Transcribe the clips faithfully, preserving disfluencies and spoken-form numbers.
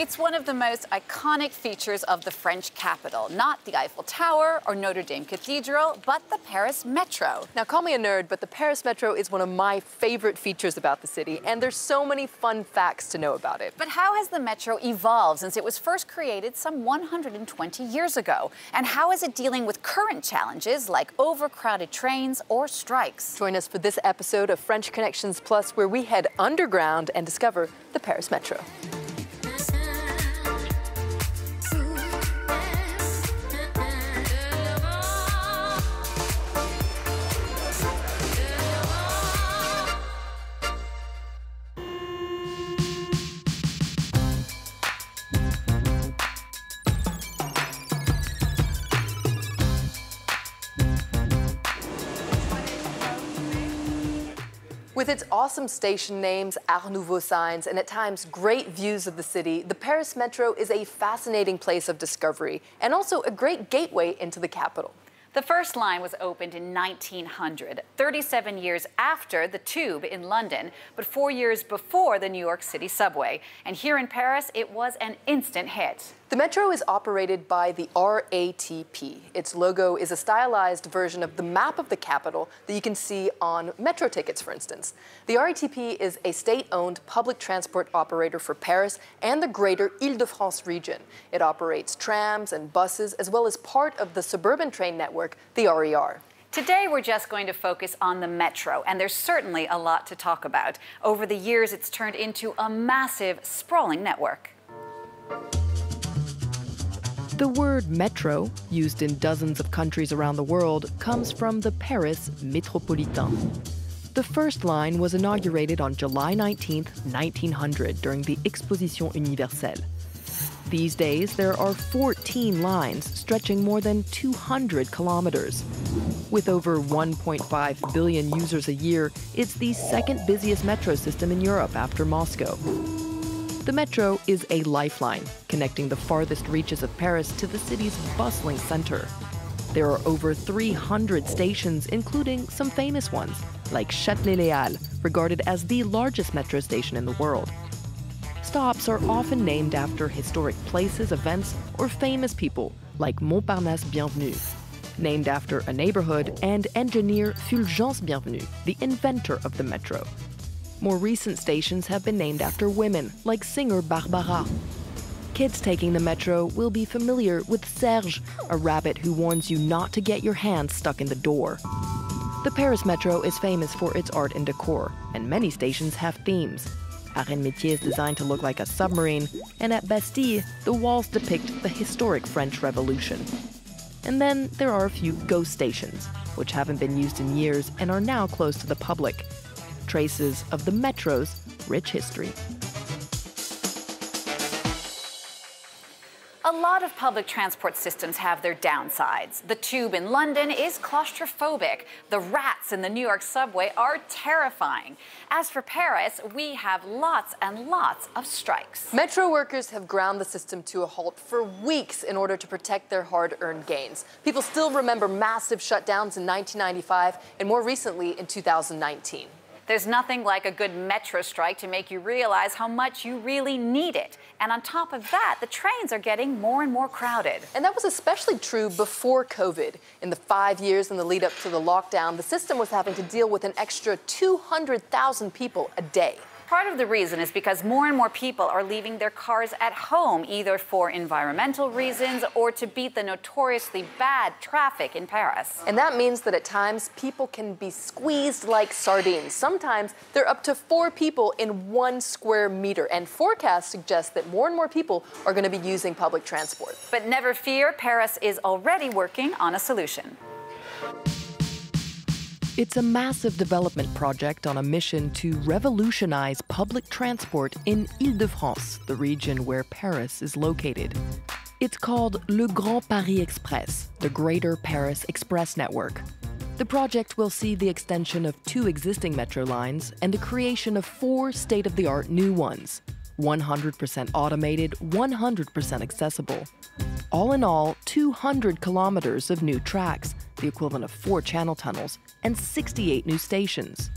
It's one of the most iconic features of the French capital, not the Eiffel Tower or Notre Dame Cathedral, but the Paris Metro. Now, call me a nerd, but the Paris Metro is one of my favorite features about the city, and there's so many fun facts to know about it. But how has the Metro evolved since it was first created some one hundred twenty years ago? And how is it dealing with current challenges like overcrowded trains or strikes? Join us for this episode of French Connections Plus, where we head underground and discover the Paris Metro. With its awesome station names, Art Nouveau signs, and at times great views of the city, the Paris Metro is a fascinating place of discovery and also a great gateway into the capital. The first line was opened in nineteen hundred, thirty-seven years after the Tube in London, but four years before the New York City subway. And here in Paris, it was an instant hit. The Metro is operated by the R A T P. Its logo is a stylized version of the map of the capital that you can see on Metro tickets, for instance. The R A T P is a state-owned public transport operator for Paris and the greater Île-de-France region. It operates trams and buses, as well as part of the suburban train network, the R E R. Today, we're just going to focus on the Metro, and there's certainly a lot to talk about. Over the years, it's turned into a massive, sprawling network. The word metro, used in dozens of countries around the world, comes from the Paris Métropolitain. The first line was inaugurated on July nineteenth, nineteen hundred, during the Exposition Universelle. These days, there are fourteen lines stretching more than two hundred kilometers. With over one point five billion users a year, it's the second busiest metro system in Europe after Moscow. The Metro is a lifeline, connecting the farthest reaches of Paris to the city's bustling center. There are over three hundred stations, including some famous ones, like Châtelet-Les Halles, regarded as the largest metro station in the world. Stops are often named after historic places, events, or famous people, like Montparnasse Bienvenue, named after a neighborhood, and engineer Fulgence Bienvenue, the inventor of the Metro. More recent stations have been named after women, like singer Barbara. Kids taking the Metro will be familiar with Serge, a rabbit who warns you not to get your hands stuck in the door. The Paris Metro is famous for its art and decor, and many stations have themes. Arts et Métiers is designed to look like a submarine, and at Bastille, the walls depict the historic French Revolution. And then there are a few ghost stations, which haven't been used in years and are now closed to the public. Traces of the Metro's rich history. A lot of public transport systems have their downsides. The Tube in London is claustrophobic. The rats in the New York subway are terrifying. As for Paris, we have lots and lots of strikes. Metro workers have ground the system to a halt for weeks in order to protect their hard-earned gains. People still remember massive shutdowns in nineteen ninety-five and more recently in two thousand nineteen. There's nothing like a good metro strike to make you realize how much you really need it. And on top of that, the trains are getting more and more crowded. And that was especially true before COVID. In the five years in the lead up to the lockdown, the system was having to deal with an extra two hundred thousand people a day. Part of the reason is because more and more people are leaving their cars at home, either for environmental reasons or to beat the notoriously bad traffic in Paris. And that means that at times people can be squeezed like sardines. Sometimes there are up to four people in one square meter. And forecasts suggest that more and more people are going to be using public transport. But never fear, Paris is already working on a solution. It's a massive development project on a mission to revolutionize public transport in Île-de-France, the region where Paris is located. It's called Le Grand Paris Express, the Greater Paris Express Network. The project will see the extension of two existing metro lines and the creation of four state-of-the-art new ones, one hundred percent automated, one hundred percent accessible. All in all, two hundred kilometers of new tracks, the equivalent of four channel tunnels, and sixty-eight new stations.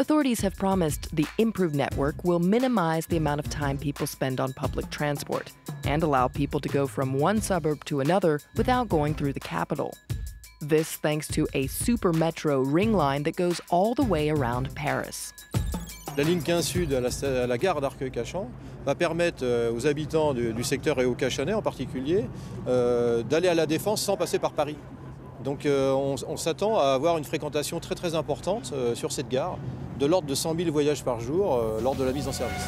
Authorities have promised the improved network will minimize the amount of time people spend on public transport and allow people to go from one suburb to another without going through the capital. This thanks to a super metro ring line that goes all the way around Paris. La ligne quinze Sud à la, à la gare d'Arc-Cachan va permettre euh, aux habitants du, du secteur et aux Cachanais en particulier euh, d'aller à la Défense sans passer par Paris. Donc euh, on, on s'attend à avoir une fréquentation très très importante euh, sur cette gare, de l'ordre de cent mille voyages par jour euh, lors de la mise en service.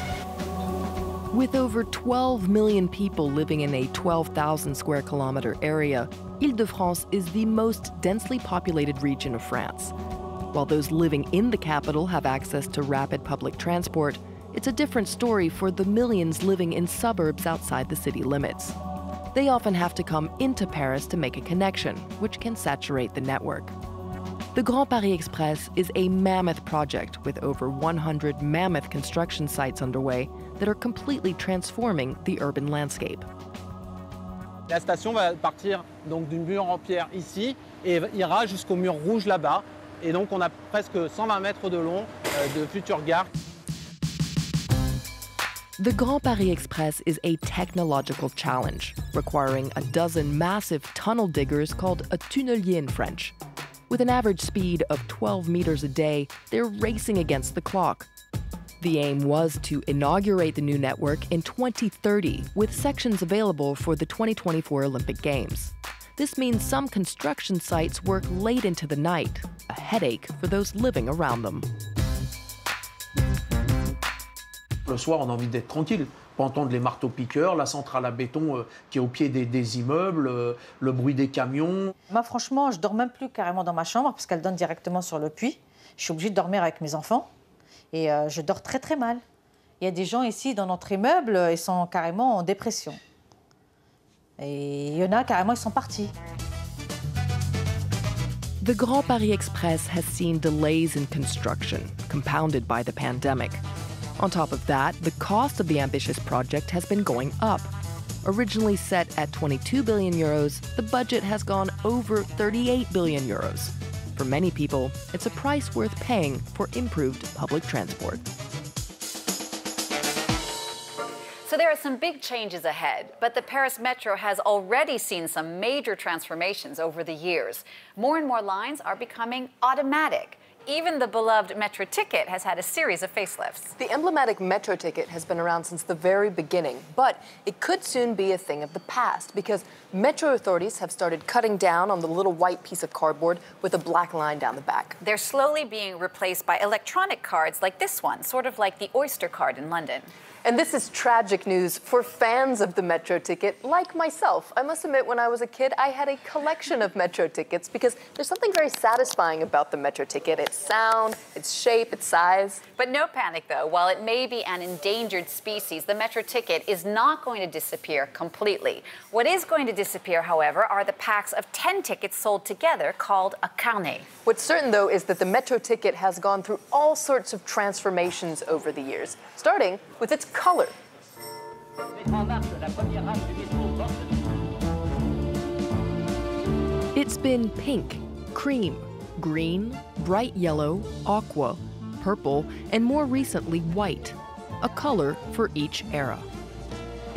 With over twelve million people living in a twelve thousand square kilometer area, Île-de-France is the most densely populated region of France. While those living in the capital have access to rapid public transport, it's a different story for the millions living in suburbs outside the city limits. They often have to come into Paris to make a connection, which can saturate the network. The Grand Paris Express is a mammoth project with over one hundred mammoth construction sites underway that are completely transforming the urban landscape. La station va partir donc du mur en pierre ici et ira jusqu'au mur rouge là-bas. Et donc on a presque cent vingt mètres de long de futures gares. The Grand Paris Express is a technological challenge, requiring a dozen massive tunnel diggers called a tunnelier in French. With an average speed of twelve meters a day, they're racing against the clock. The aim was to inaugurate the new network in twenty thirty, with sections available for the twenty twenty-four Olympic Games. This means some construction sites work late into the night, a headache for those living around them. Le soir, on a envie d'être tranquille, pas entendre les marteaux-piqueurs, la centrale à béton euh, qui est au pied des, des immeubles, euh, le bruit des camions. Moi, franchement, je dors même plus carrément dans ma chambre parce qu'elle donne directement sur le puits. Je suis obligée de dormir avec mes enfants et euh, je dors très, très mal. Il y a des gens ici dans notre immeuble, ils sont carrément en dépression. Et il y en a carrément, ils sont partis. The Grand Paris Express has seen delays in construction, compounded by the pandemic. On top of that, the cost of the ambitious project has been going up. Originally set at twenty-two billion euros, the budget has gone over thirty-eight billion euros. For many people, it's a price worth paying for improved public transport. So there are some big changes ahead, but the Paris Metro has already seen some major transformations over the years. More and more lines are becoming automatic. Even the beloved Metro ticket has had a series of facelifts. The emblematic Metro ticket has been around since the very beginning, but it could soon be a thing of the past because Metro authorities have started cutting down on the little white piece of cardboard with a black line down the back. They're slowly being replaced by electronic cards like this one, sort of like the Oyster card in London. And this is tragic news for fans of the Metro ticket, like myself. I must admit, when I was a kid, I had a collection of Metro tickets because there's something very satisfying about the Metro ticket. Its sound, its shape, its size. But no panic, though. While it may be an endangered species, the Metro ticket is not going to disappear completely. What is going to disappear, however, are the packs of ten tickets sold together called a carnet. What's certain, though, is that the Metro ticket has gone through all sorts of transformations over the years, starting with its color. It's been pink, cream, green, bright yellow, aqua, purple, and more recently white, a color for each era.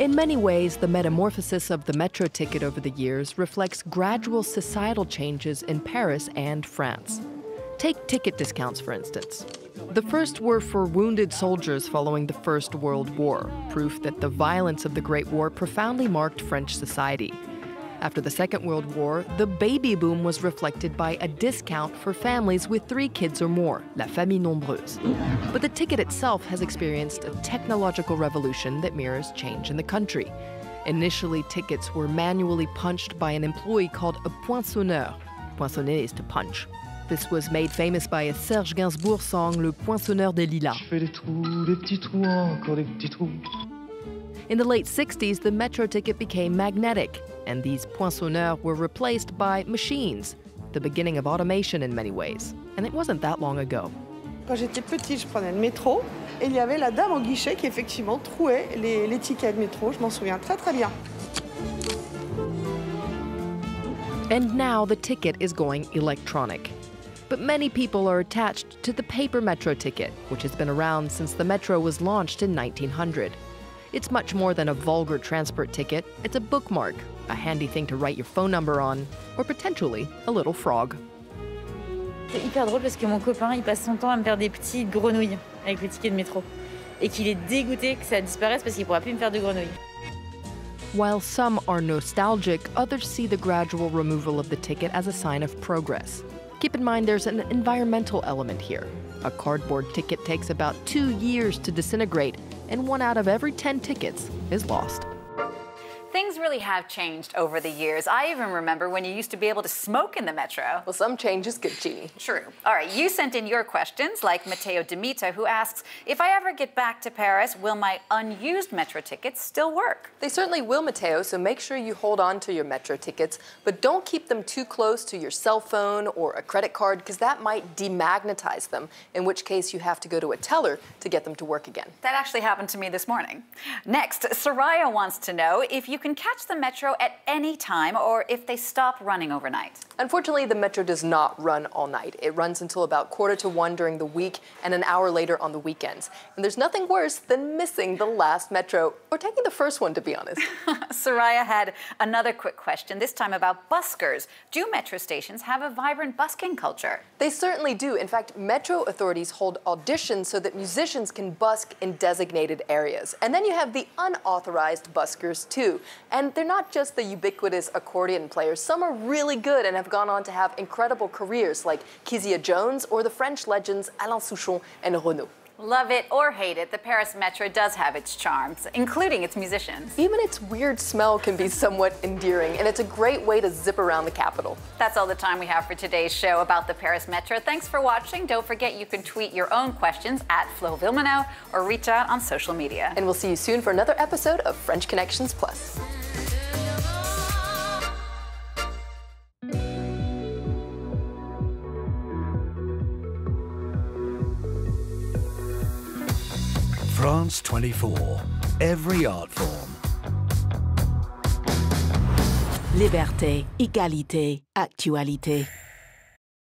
In many ways, the metamorphosis of the Metro ticket over the years reflects gradual societal changes in Paris and France. Take ticket discounts, for instance. The first were for wounded soldiers following the First World War, proof that the violence of the Great War profoundly marked French society. After the Second World War, the baby boom was reflected by a discount for families with three kids or more, la famille nombreuse. But the ticket itself has experienced a technological revolution that mirrors change in the country. Initially, tickets were manually punched by an employee called a poinçonneur. Poinçonner is to punch. This was made famous by a Serge Gainsbourg song, Le Poinçonneur de Lila. In the late sixties, the Metro ticket became magnetic, and these poinçonneurs were replaced by machines, the beginning of automation in many ways. And it wasn't that long ago. Quand j'étais petite, je prenais le métro, et il y avait la dame au guichet qui effectivement trouait les, les tickets de métro. Je m'en souviens très très bien. And now the ticket is going electronic. But many people are attached to the paper metro ticket, which has been around since the metro was launched in nineteen hundred. It's much more than a vulgar transport ticket. It's a bookmark, a handy thing to write your phone number on, or potentially a little frog. C'est hyper drôle parce que mon copain, il passe son temps à me faire des petites grenouilles avec le ticket de métro. Et qu'il est dégoûté que ça disparaisse parce qu'il pourra plus me faire de grenouilles. While some are nostalgic, others see the gradual removal of the ticket as a sign of progress. Keep in mind there's an environmental element here. A cardboard ticket takes about two years to disintegrate, and one out of every ten tickets is lost. Things really have changed over the years. I even remember when you used to be able to smoke in the metro. Well, some change is good, Jeannie. True. All right, you sent in your questions, like Matteo Demita, who asks, if I ever get back to Paris, will my unused metro tickets still work? They certainly will, Matteo, so make sure you hold on to your metro tickets, but don't keep them too close to your cell phone or a credit card, because that might demagnetize them, in which case you have to go to a teller to get them to work again. That actually happened to me this morning. Next, Soraya wants to know if you can catch the metro at any time or if they stop running overnight. Unfortunately, the metro does not run all night. It runs until about quarter to one during the week and an hour later on the weekends. And there's nothing worse than missing the last metro or taking the first one, to be honest. Soraya had another quick question, this time about buskers. Do metro stations have a vibrant busking culture? They certainly do. In fact, metro authorities hold auditions so that musicians can busk in designated areas. And then you have the unauthorized buskers, too. And they're not just the ubiquitous accordion players. Some are really good and have gone on to have incredible careers, like Kizia Jones or the French legends Alain Souchon and Renaud. Love it or hate it, the Paris metro does have its charms, including its musicians. Even its weird smell can be somewhat endearing, and it's a great way to zip around the capital. That's all the time we have for today's show about the Paris metro. Thanks for watching. Don't forget you can tweet your own questions at Flo Villemanaud or reach out on social media. And we'll see you soon for another episode of French Connections Plus. France twenty-four, every art form. Liberté, égalité, actualité.